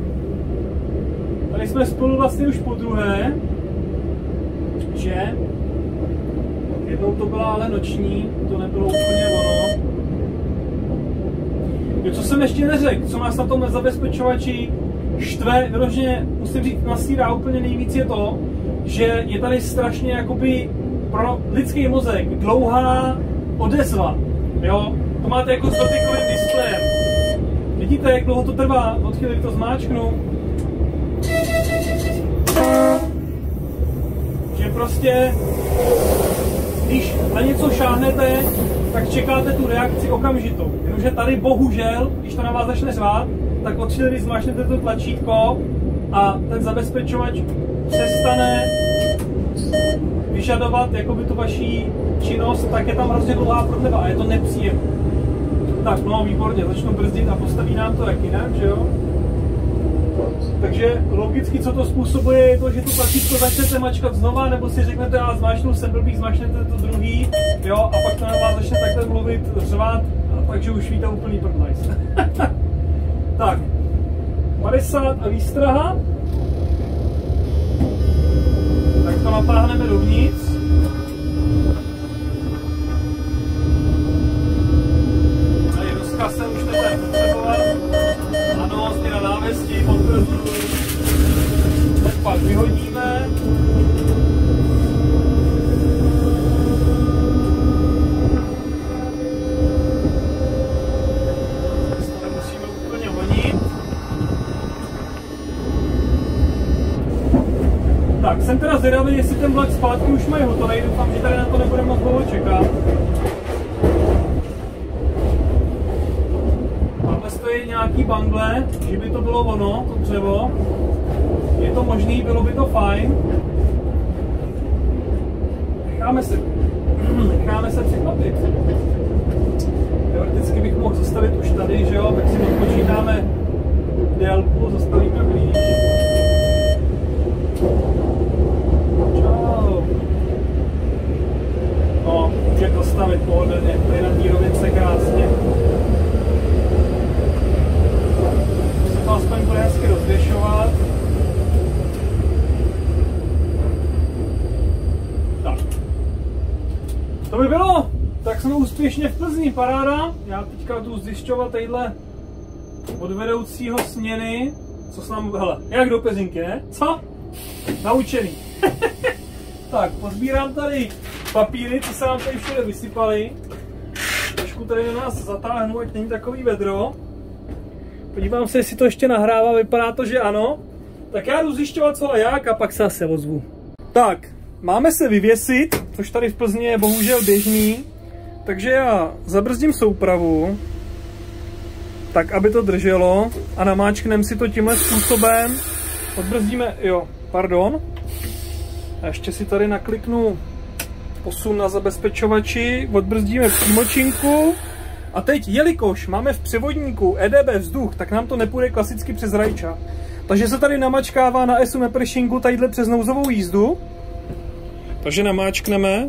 Tady jsme spolu vlastně už podruhé, že? Jednou to byla ale noční, to nebylo úplně ono. Jo, co jsem ještě neřekl, co nás na tom nezabezpečovači štve, vyloženě, musím říct, nasírá úplně nejvíc je to, že je tady strašně jakoby pro lidský mozek dlouhá odezva, jo? To máte jako s dotykovým displejem. Vidíte, jak dlouho to trvá, od chvíli to zmáčknu. Že prostě, když na něco šáhnete, tak čekáte tu reakci okamžitou. Jenomže tady bohužel, když to na vás začne řvát, tak od chvíli zmáčknete to tlačítko a ten zabezpečovač přestane vyžadovat jakoby tu vaši činnost, tak je tam hrozně dlouhá prodleva a je to nepříjemné. Tak no, výborně, začnu brzdit a postaví nám to jak jinak, že jo? Takže logicky, co to způsobuje, je to, že to tlačítko začnete mačkat znova, nebo si řeknete, já zmáčknu se blbý, zmáčknete to druhý, jo, a pak to na vás začne takhle mluvit, řvát, takže už víte úplný prdlajs. Tak, 50 a výstraha. Tak to natáhneme dovnitř. Tady rozkaz se už nebudeme potřebovat. Ano, jsme na náměstí, potvrzuji. Tak pak vyhodíme. Jsem teda zvědavý, jestli ten vlak zpátky už mají hotovej, doufám, že tady na to nebudeme moc dlouho čekat. Tamhle stojí nějaký bangle, že by to bylo ono, to dřevo. Je to možný, bylo by to fajn. Necháme se překvapit. Teoreticky bych mohl zastavit už tady, že jo, tak si odpočítáme délku, zastavíme blíž. No, může to stavit pohodlně, tady na té rovince krásně. Můžu se to aspoň bude hezky rozvěšovat. Tak. To by bylo, tak jsme úspěšně v Plzni, paráda. Já teďka jdu zjišťovat tadyhle odvedoucího směny. Co se nám, hele, jak do Pezinky, ne? Co? Naučený. Tak, pozbírám tady papíry, co se nám tady všude vysypaly. Trošku tady na nás zatáhnu, ať není takový vedro. Podívám se, jestli to ještě nahrává, vypadá to, že ano. Tak já jdu zjišťovat co a jak a pak se zase ozvu. Tak, máme se vyvěsit, což tady v Plzni je bohužel běžný. Takže já zabrzdím soupravu, tak aby to drželo a namáčkneme si to tímhle způsobem. Odbrzdíme, jo, pardon. A ještě si tady nakliknu posun na zabezpečovači, odbrzdíme přímočinku. A teď, jelikož máme v převodníku EDB vzduch, tak nám to nepůjde klasicky přes rajča. Takže se tady namačkává na ESU neprshingu tadyhle přes nouzovou jízdu. Takže namáčkneme.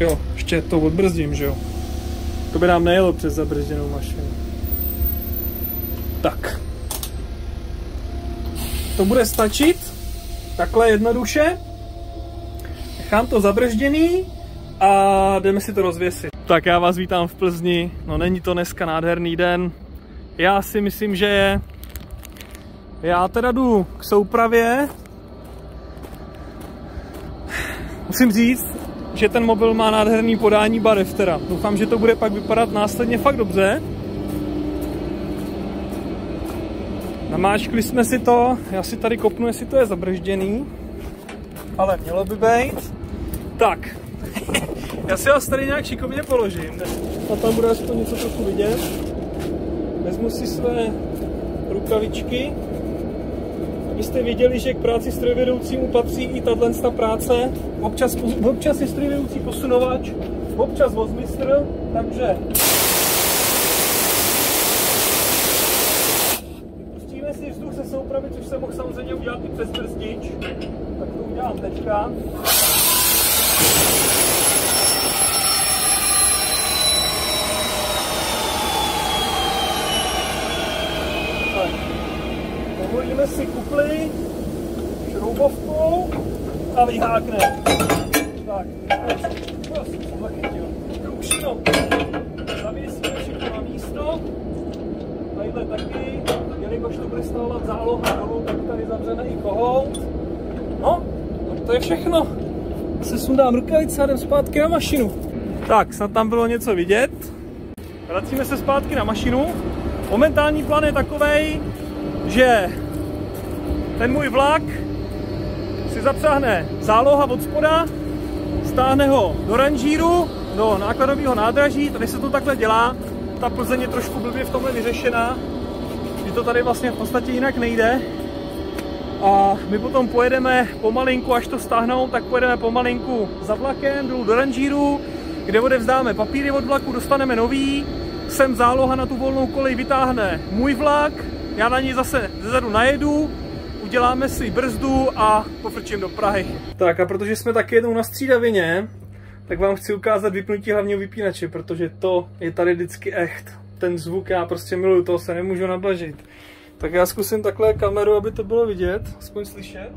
Jo, ještě to odbrzdím, že jo. To by nám nejelo přes zabrzděnou mašinu. Tak. To bude stačit. Takhle jednoduše. Nechám to zabrzděný a jdeme si to rozvěsit. Tak já vás vítám v Plzni. No není to dneska nádherný den. Já si myslím, že je. Já teda jdu k soupravě. Musím říct, že ten mobil má nádherný podání barev teda. Doufám, že to bude pak vypadat následně fakt dobře. Namáčkli jsme si to. Já si tady kopnu, jestli to je zabržděný. Ale mělo by být. Tak. Já si vás tady nějak šikovně položím. A tam bude aspoň něco trochu vidět. Vezmu si své rukavičky. Vy jste viděli, že k práci strojvedoucímu patří i tato práce. Občas je strojvedoucí posunovač, občas vozmistr, takže... Vypustíme si vzduch se soupravy, což jsem mohl samozřejmě udělat i přes brzdič. Tak to udělám teďka. Povolíme si kupli šroubovkou a vyhákneme. Tak, to jsem zachytil. Krušino. Zavěsíme všechno na místo. Tadyhle taky, jelikož to bude stahovat záloha dolů, tak tady zavřeme i kohout. No, to je všechno. Se sundám rukavice a jdem zpátky na mašinu. Tak, snad tam bylo něco vidět. Vracíme se zpátky na mašinu. Momentální plán je takovej, že ten můj vlak si zapřáhne záloha od spoda, stáhne ho do ranžíru, do nákladového nádraží, tady se to takhle dělá, ta Plzeň je trošku blbě v tomhle vyřešená, že to tady vlastně v podstatě jinak nejde a my potom pojedeme pomalinku, až to stáhnou, tak pojedeme pomalinku za vlakem, dolů do ranžíru, kde odevzdáme papíry od vlaku, dostaneme nový, sem záloha na tu volnou kolej vytáhne můj vlak, já na ní zase zezadu najedu, uděláme si brzdu a pofrčím do Prahy. Tak a protože jsme taky jednou na střídavině, tak vám chci ukázat vypnutí hlavního vypínače, protože to je tady vždycky echt. Ten zvuk já prostě miluju, toho se nemůžu nablažit. Tak já zkusím takhle kameru, aby to bylo vidět, aspoň slyšet.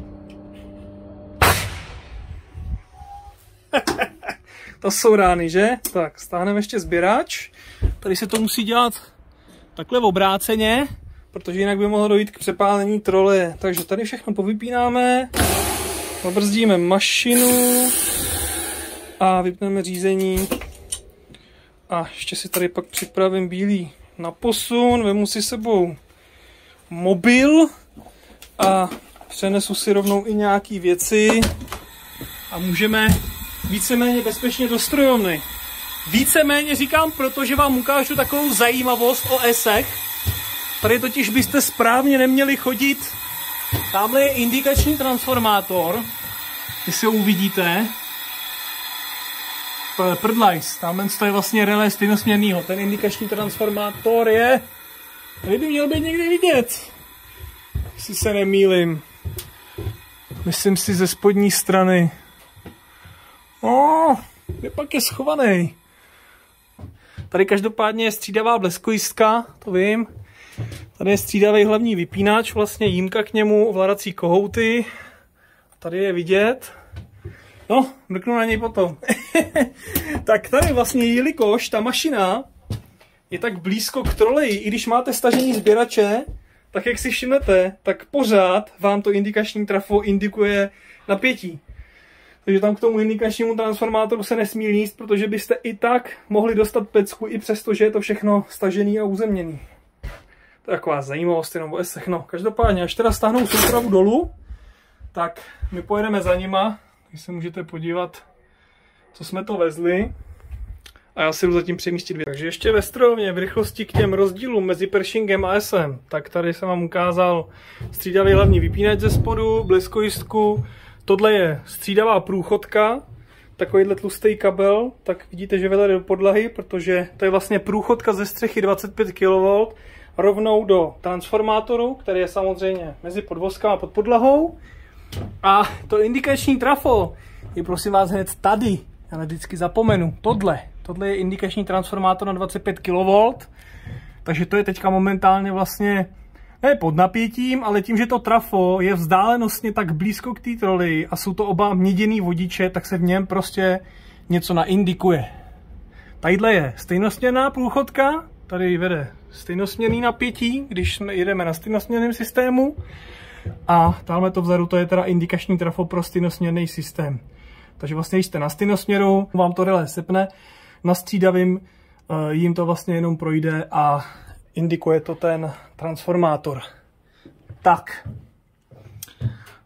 To jsou rány, že? Tak, stáhneme ještě sběrač. Tady se to musí dělat takhle obráceně, protože jinak by mohlo dojít k přepálení troleje. Takže tady všechno povypínáme, zabrzdíme mašinu a vypneme řízení. A ještě si tady pak připravím bílý na posun, vezmu si sebou mobil a přenesu si rovnou i nějaké věci a můžeme víceméně bezpečně do strojovny. Víceméně říkám, protože vám ukážu takovou zajímavost o ESech. Tady totiž byste správně neměli chodit. Tamhle je indikační transformátor, jestli ho uvidíte. Prdlajs, tamhle to je vlastně relé stejnosměrného. Ten indikační transformátor je... Tady by měl být někde vidět, jestli se nemýlim. Myslím si ze spodní strany. No, kde pak je schovaný? Tady každopádně je střídavá bleskojistka, to vím. Tady je střídavý hlavní vypínač, vlastně jímka k němu, ovládací kohouty. Tady je vidět. No, mrknu na něj potom. Tak tady vlastně, jelikož ta mašina je tak blízko k troleji, i když máte stažení sběrače, tak jak si všimnete, tak pořád vám to indikační trafo indikuje napětí. Takže tam k tomu indikačnímu transformátoru se nesmí líst, protože byste i tak mohli dostat pecku, i přesto, že je to všechno stažený a uzemněný. To je taková zajímavost jenom o ESech. No, každopádně, až teda stáhnou soupravu dolů, tak my pojedeme za nima, když se můžete podívat, co jsme to vezli. A já si jdu zatím přemístit dvě. Takže ještě ve strojovně v rychlosti k těm rozdílům mezi pershingem a ESem. Tak tady jsem vám ukázal střídavý hlavní vypínač ze spodu, bleskojistku. Tohle je střídavá průchodka, takovýhle tlustý kabel, tak vidíte, že vede do podlahy, protože to je vlastně průchodka ze střechy 25 kV rovnou do transformátoru, který je samozřejmě mezi podvozkama a pod podlahou. A to indikační trafo je, prosím vás, hned tady. Já vždycky zapomenu. Tohle je indikační transformátor na 25 kV. Takže to je teďka momentálně vlastně ne pod napětím, ale tím, že to trafo je vzdálenostně tak blízko k té troleji a jsou to oba měděný vodiče, tak se v něm prostě něco naindikuje. Tadyhle je stejnosměrná průchodka, tady vede stejnosměrný napětí, když jedeme na stejnosměrném systému, a tamhle to vzadu, to je teda indikační trafo pro stejnosměrný systém. Takže vlastně když jste na stejnosměru, vám to relé sepne, na střídavým jim to vlastně jenom projde a indikuje to ten transformátor. Tak.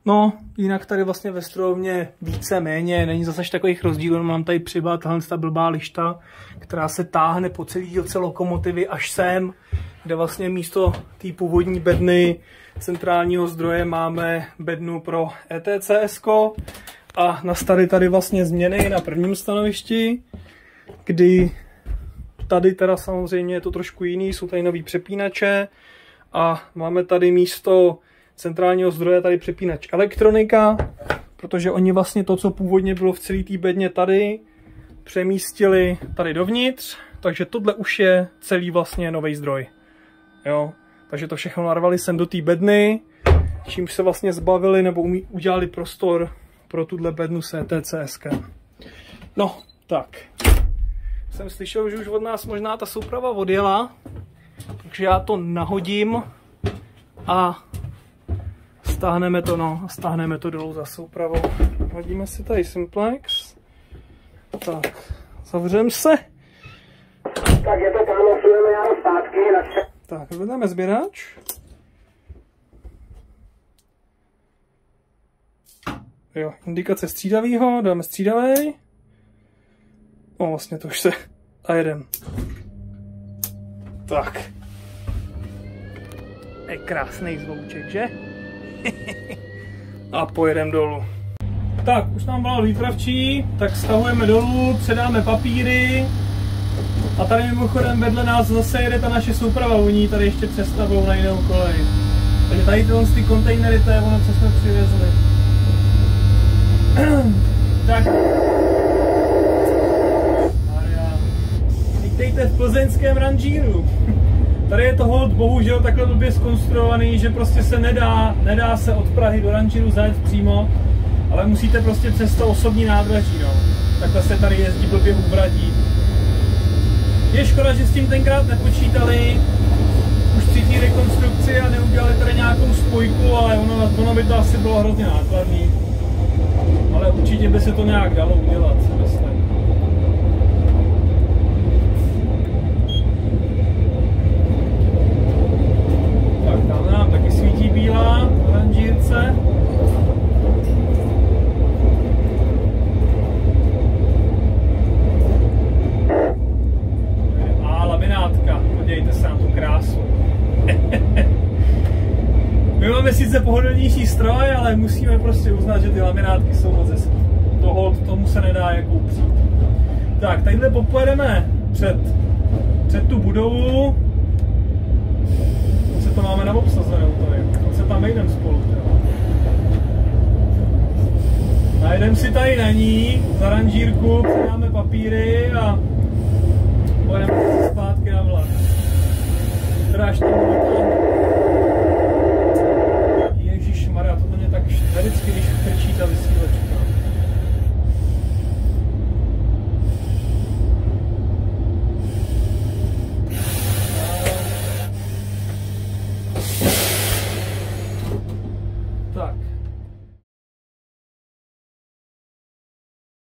No, jinak tady vlastně ve strojovně víceméně není zase takových rozdílů, mám tady přibá tahle blbá lišta, která se táhne po celý dílce lokomotivy až sem, kde vlastně místo té původní bedny centrálního zdroje máme bednu pro ETCS a nastaly tady vlastně změny na prvním stanovišti, kdy tady teda samozřejmě je to trošku jiný, jsou tady nový přepínače a máme tady místo centrálního zdroje tady přepínač elektronika, protože oni vlastně to, co původně bylo v celé té bedně tady, přemístili tady dovnitř, takže tohle už je celý vlastně nový zdroj. Jo? Takže to všechno narvali sem do té bedny, čím se vlastně zbavili nebo udělali prostor pro tuhle bednu s ETCS. No, tak. Jsem slyšel, že už od nás možná ta souprava odjela, takže já to nahodím a stáhneme to, no, stáhneme to dolů za soupravou. Hodíme si tady simplex. Tak, zavřeme se. Tak je to tamhle, sujeme já zpátky. Tak, zvedneme sběrač. Jo, indikace střídavýho, dáme střídavej. No vlastně to už se... A jedem. Tak. Je krásný zvouček, že? A pojedem dolů. Tak, už nám volal výpravčí, tak stahujeme dolů, předáme papíry. A tady mimochodem vedle nás zase jede ta naše souprava, oni tady ještě přestavou na jinou kolej. Takže tady ty kontejnery, to je ono, co jsme přivezli. Tak. Vítejte v plzeňském ranžíru. Tady je to hold bohužel takhle blbě zkonstruovaný, že prostě se nedá se od Prahy do ranžíru zajet přímo, ale musíte prostě přes to osobní nádraží, no. Takhle se tady jezdí blbě ubratí. Je škoda, že s tím tenkrát nepočítali už při té rekonstrukci a neudělali tady nějakou spojku, ale ono by to asi bylo hrozně nákladný. Ale určitě by se to nějak dalo udělat, si myslím. Tak, tam nám taky svítí bílá ranžírce. A laminátka, podívejte se na tu krásu. My máme sice pohodlnější stroj, ale musíme prostě uznat, že ty laminátky jsou moc hezké. Tomu se nedá jako upřít. Tak, tadyhle popojedeme před tu budovu. Co se to máme na obsazenou tady? Co se tam jdeme spolu? Najdeme si tady na ní, za ranžírku, přidáme papíry a pojedeme se spát.